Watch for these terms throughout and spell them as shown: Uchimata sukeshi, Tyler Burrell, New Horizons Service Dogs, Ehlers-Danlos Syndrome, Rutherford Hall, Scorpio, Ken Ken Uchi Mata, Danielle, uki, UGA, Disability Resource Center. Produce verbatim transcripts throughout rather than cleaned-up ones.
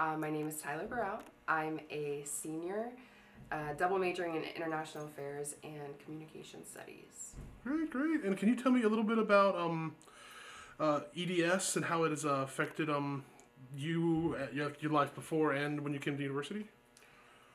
Uh, my name is Tyler Burrell. I'm a senior, uh, double majoring in international affairs and communication studies. Great, great. And can you tell me a little bit about um, uh, E D S and how it has uh, affected um, you, your, your life before and when you came to university?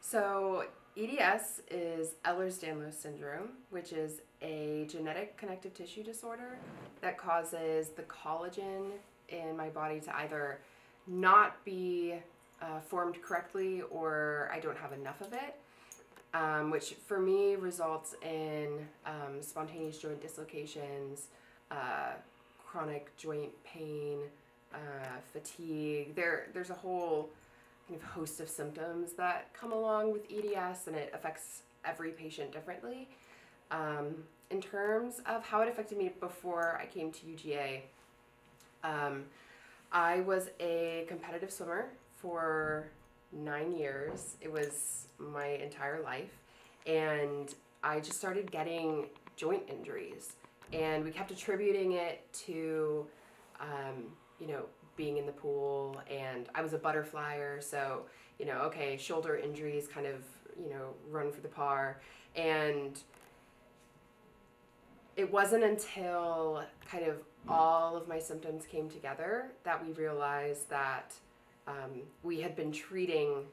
So E D S is Ehlers-Danlos Syndrome, which is a genetic connective tissue disorder that causes the collagen in my body to either not be uh, formed correctly or I don't have enough of it, um, which for me results in um, spontaneous joint dislocations, uh, chronic joint pain, uh, fatigue. There, there's a whole kind of host of symptoms that come along with E D S, and it affects every patient differently. Um, in terms of how it affected me before I came to U G A, um, I was a competitive swimmer for nine years. It was my entire life, and I just started getting joint injuries, and we kept attributing it to, um, you know, being in the pool, and I was a butterflyer, so, you know, okay, shoulder injuries kind of, you know, run for the par. And it wasn't until kind of all of my symptoms came together that we realized that um, we had been treating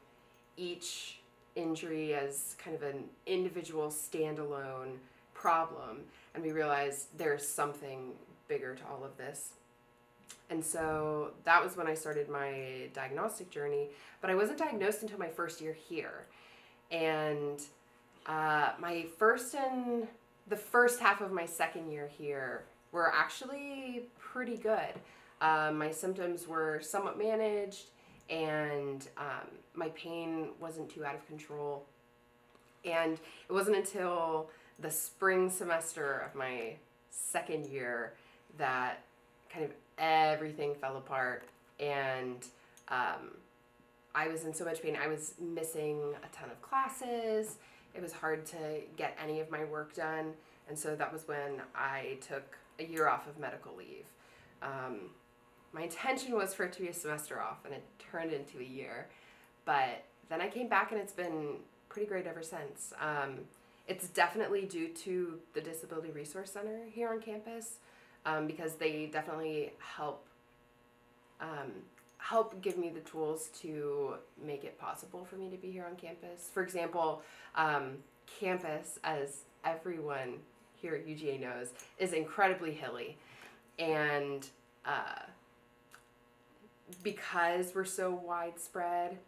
each injury as kind of an individual standalone problem, and we realized there's something bigger to all of this. And so that was when I started my diagnostic journey, but I wasn't diagnosed until my first year here. And uh, my first and the first half of my second year here were actually pretty good. Uh, my symptoms were somewhat managed, and um, my pain wasn't too out of control. And it wasn't until the spring semester of my second year that kind of everything fell apart, and um, I was in so much pain. I was missing a ton of classes. It was hard to get any of my work done, and so that was when I took a year off of medical leave. Um, my intention was for it to be a semester off, and it turned into a year, but then I came back, and it's been pretty great ever since. Um, it's definitely due to the Disability Resource Center here on campus, Um, because they definitely help um, help give me the tools to make it possible for me to be here on campus. For example, um, campus, as everyone here at U G A knows, is incredibly hilly, and uh, because we're so widespread,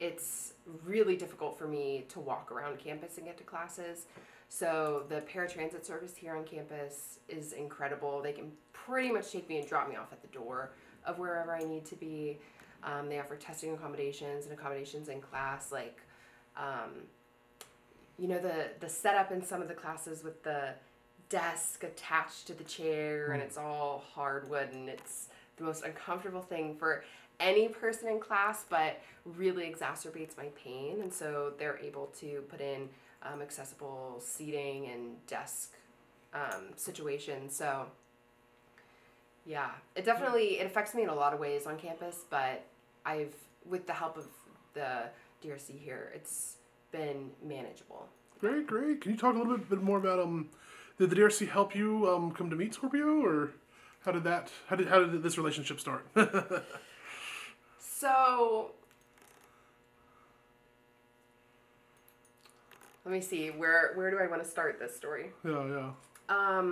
it's really difficult for me to walk around campus and get to classes. So the paratransit service here on campus is incredible. They can pretty much take me and drop me off at the door of wherever I need to be. Um, they offer testing accommodations and accommodations in class. Like, um, you know, the, the setup in some of the classes with the desk attached to the chair, and it's all hardwood, and it's the most uncomfortable thing for any person in class, but really exacerbates my pain. And so they're able to put in Um, accessible seating and desk um, situations. So yeah, it definitely, it affects me in a lot of ways on campus, but I've, with the help of the D R C here, it's been manageable. Great, great. Can you talk a little bit, bit more about, um, did the D R C help you um, come to meet Scorpio, or how did that, how did, how did this relationship start? So let me see, where where do I want to start this story? Yeah, yeah. Um,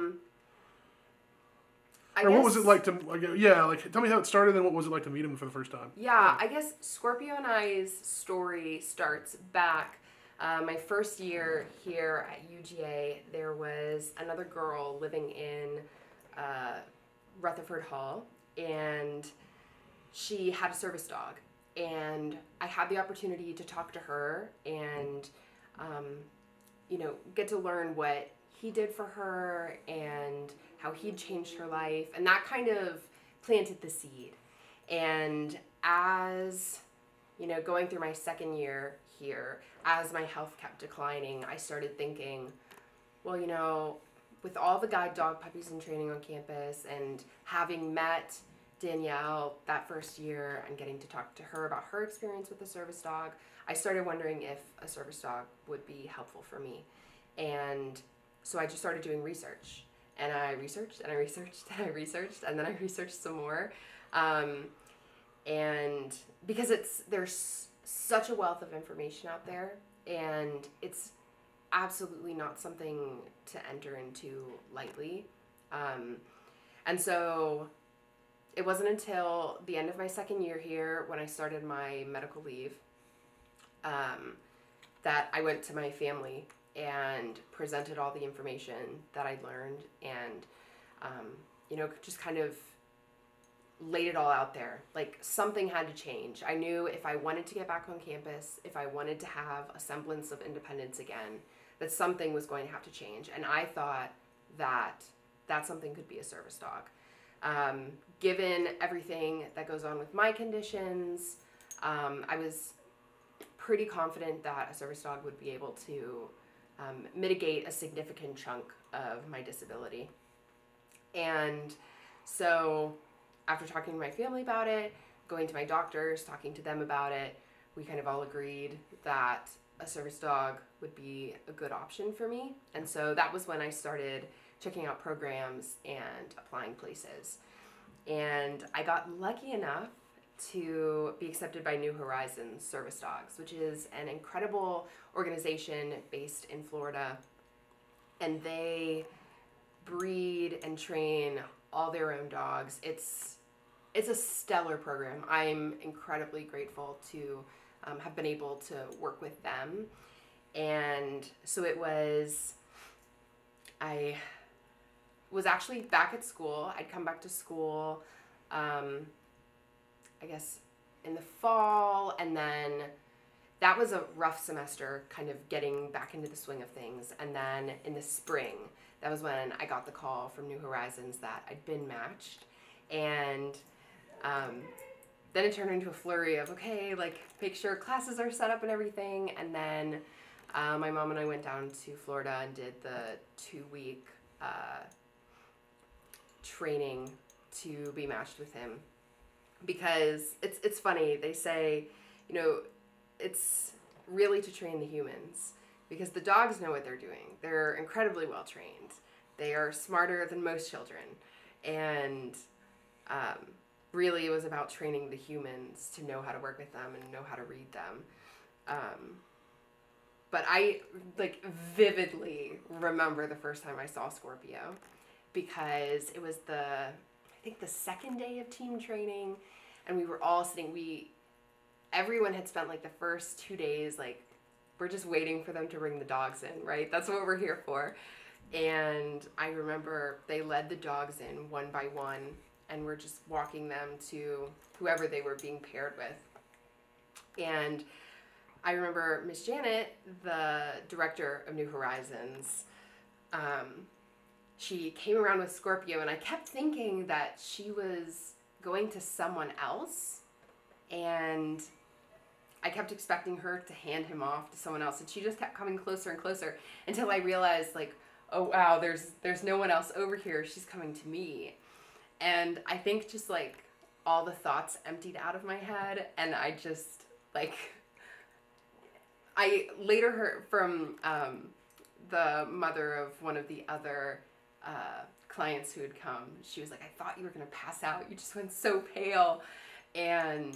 I or guess, what was it like to, like, yeah, like, tell me how it started, and what was it like to meet him for the first time? Yeah, yeah. I guess Scorpio and I's story starts back uh, my first year here at U G A. There was another girl living in uh, Rutherford Hall, and she had a service dog, and I had the opportunity to talk to her and Um, you know, get to learn what he did for her and how he'd changed her life. And that kind of planted the seed. And as, you know, going through my second year here, as my health kept declining, I started thinking, well, you know, with all the guide dog puppies in training on campus and having met Danielle, that first year, and getting to talk to her about her experience with a service dog, I started wondering if a service dog would be helpful for me. And so I just started doing research. And I researched, and I researched, and I researched, and then I researched some more. Um, and because it's there's such a wealth of information out there, and it's absolutely not something to enter into lightly. Um, and so it wasn't until the end of my second year here, when I started my medical leave, um, that I went to my family and presented all the information that I learned, and, um, you know, just kind of laid it all out there. Like, something had to change. I knew if I wanted to get back on campus, if I wanted to have a semblance of independence again, that something was going to have to change. And I thought that that something could be a service dog. Um, given everything that goes on with my conditions, um, I was pretty confident that a service dog would be able to um, mitigate a significant chunk of my disability. And so after talking to my family about it, going to my doctors, talking to them about it, we kind of all agreed that a service dog would be a good option for me. And so that was when I started checking out programs and applying places. And I got lucky enough to be accepted by New Horizons Service Dogs, which is an incredible organization based in Florida. And they breed and train all their own dogs. It's, it's a stellar program. I'm incredibly grateful to um, have been able to work with them. And so it was, I was actually back at school. I'd come back to school, um, I guess, in the fall, and then that was a rough semester, kind of getting back into the swing of things. And then in the spring, that was when I got the call from New Horizons that I'd been matched. And um, then it turned into a flurry of, okay, like, make sure classes are set up and everything. And then uh, my mom and I went down to Florida and did the two-week uh, training to be matched with him. Because it's, it's funny, they say, you know, it's really to train the humans, because the dogs know what they're doing. They're incredibly well trained. They are smarter than most children. And um, really it was about training the humans to know how to work with them and know how to read them. Um, but I like vividly remember the first time I saw Scorpio, because it was the, I think the second day of team training, and we were all sitting, we, everyone had spent like the first two days, like, we're just waiting for them to bring the dogs in, right? That's what we're here for. And I remember they led the dogs in one by one, and we're just walking them to whoever they were being paired with. And I remember Miss Janet, the director of New Horizons, um, she came around with Scorpio, and I kept thinking that she was going to someone else, and I kept expecting her to hand him off to someone else, and she just kept coming closer and closer until I realized, like, oh wow, there's there's no one else over here, she's coming to me. And I think just like all the thoughts emptied out of my head, and I just like, I later heard from um, the mother of one of the other Uh, clients who had come, she was like, I thought you were gonna pass out, you just went so pale. And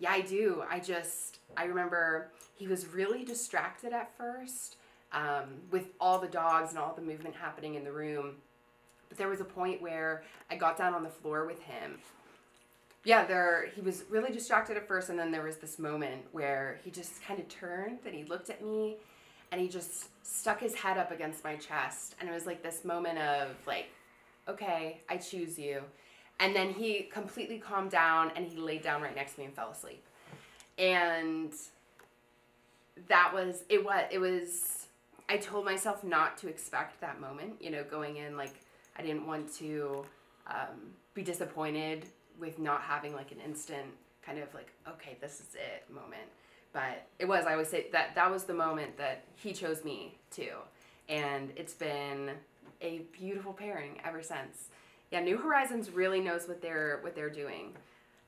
yeah, I do, I just, I remember he was really distracted at first um, with all the dogs and all the movement happening in the room, but there was a point where I got down on the floor with him. Yeah, there, he was really distracted at first, and then there was this moment where he just kind of turned and he looked at me, and he just stuck his head up against my chest. And it was like this moment of like, okay, I choose you. And then he completely calmed down, and he laid down right next to me and fell asleep. And that was, it was, it was, I told myself not to expect that moment, you know, going in, like, I didn't want to um, be disappointed with not having like an instant kind of like, okay, this is it moment. But it was, I always say that that was the moment that he chose me too. And it's been a beautiful pairing ever since. yeah, New Horizons really knows what they're what they're doing.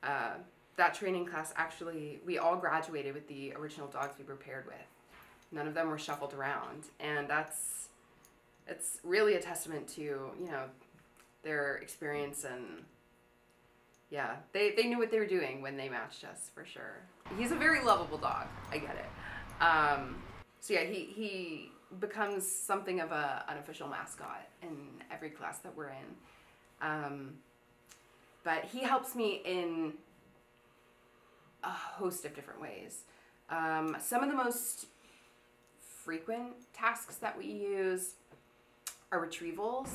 Uh, that training class, actually, we all graduated with the original dogs we were paired with. None of them were shuffled around, and that's it's really a testament to, you know, their experience, and yeah, they, they knew what they were doing when they matched us, for sure. He's a very lovable dog, I get it. Um, so yeah, he, he becomes something of an unofficial mascot in every class that we're in. Um, but he helps me in a host of different ways. Um, some of the most frequent tasks that we use are retrievals.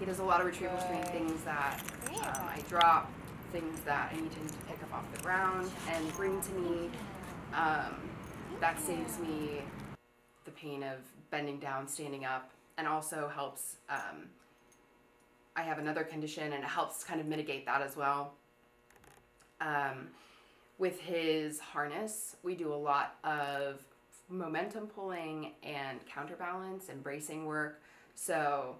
He does a lot of retrievals for me, things that um, I drop, things that I need him to pick up off the ground and bring to me. Um, that saves me the pain of bending down, standing up, and also helps, um, I have another condition, and it helps kind of mitigate that as well. Um, with his harness, we do a lot of momentum pulling and counterbalance and bracing work. So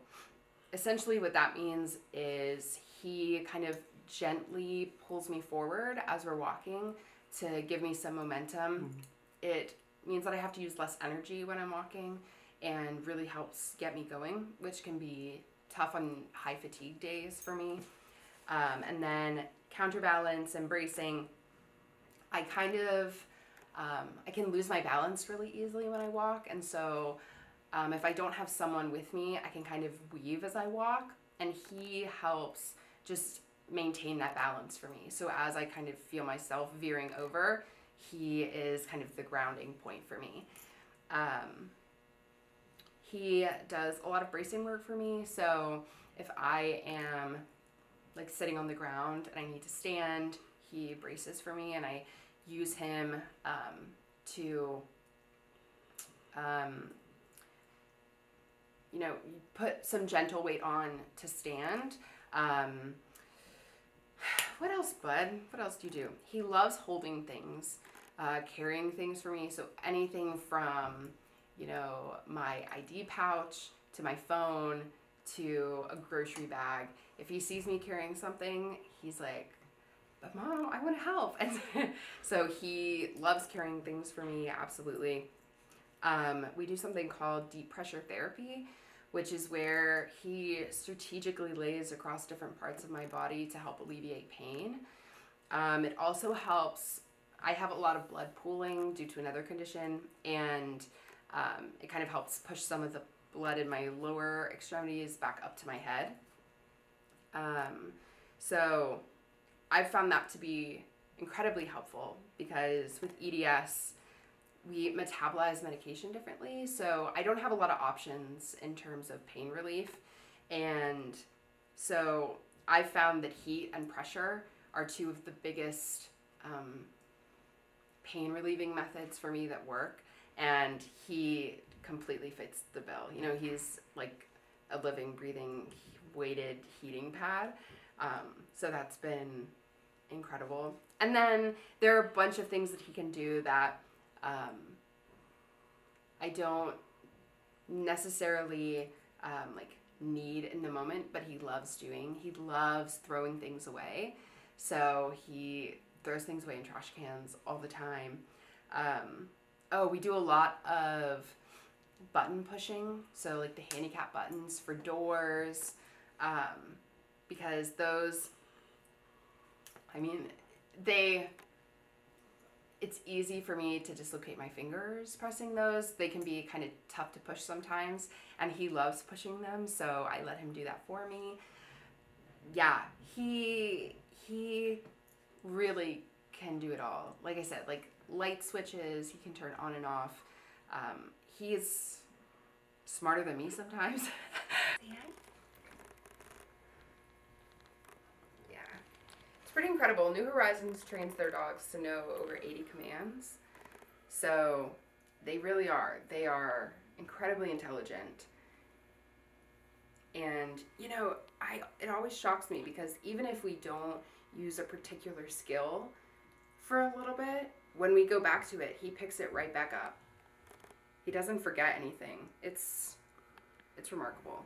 essentially what that means is he kind of gently pulls me forward as we're walking to give me some momentum. Mm-hmm. It means that I have to use less energy when I'm walking, and really helps get me going, which can be tough on high fatigue days for me. Um, and then counterbalance and bracing, I kind of, um, I can lose my balance really easily when I walk. And so um, if I don't have someone with me, I can kind of weave as I walk, and he helps just maintain that balance for me. So as I kind of feel myself veering over, he is kind of the grounding point for me. Um, He does a lot of bracing work for me, so if I am like sitting on the ground and I need to stand, he braces for me, and I use him um, to, um, you know, put some gentle weight on to stand. Um, what else, bud? What else do you do? He loves holding things, uh, carrying things for me, so anything from, you know, my I D pouch, to my phone, to a grocery bag. If he sees me carrying something, he's like, but Mom, I want to help. And so he loves carrying things for me, absolutely. Um, we do something called deep pressure therapy, which is where he strategically lays across different parts of my body to help alleviate pain. Um, it also helps, I have a lot of blood pooling due to another condition, and Um, it kind of helps push some of the blood in my lower extremities back up to my head. Um, so I've found that to be incredibly helpful, because with E D S, we metabolize medication differently. So I don't have a lot of options in terms of pain relief. And so I've found that heat and pressure are two of the biggest um, pain relieving methods for me that work. And he completely fits the bill. You know, he's like a living, breathing, weighted heating pad. Um, so that's been incredible. And then there are a bunch of things that he can do that um, I don't necessarily um, like need in the moment, but he loves doing. He loves throwing things away. So he throws things away in trash cans all the time. Um, Oh, we do a lot of button pushing, so like the handicap buttons for doors, um, because those, I mean, they, it's easy for me to dislocate my fingers pressing those. They can be kind of tough to push sometimes, and he loves pushing them, so I let him do that for me. Yeah, he, he really can do it all. Like I said, like, light switches, he can turn on and off. Um, he is smarter than me sometimes. Yeah. Yeah. It's pretty incredible. New Horizons trains their dogs to know over eighty commands. So they really are. They are incredibly intelligent. And, you know, I it always shocks me, because even if we don't use a particular skill for a little bit, when we go back to it, he picks it right back up. He doesn't forget anything. It's, it's remarkable.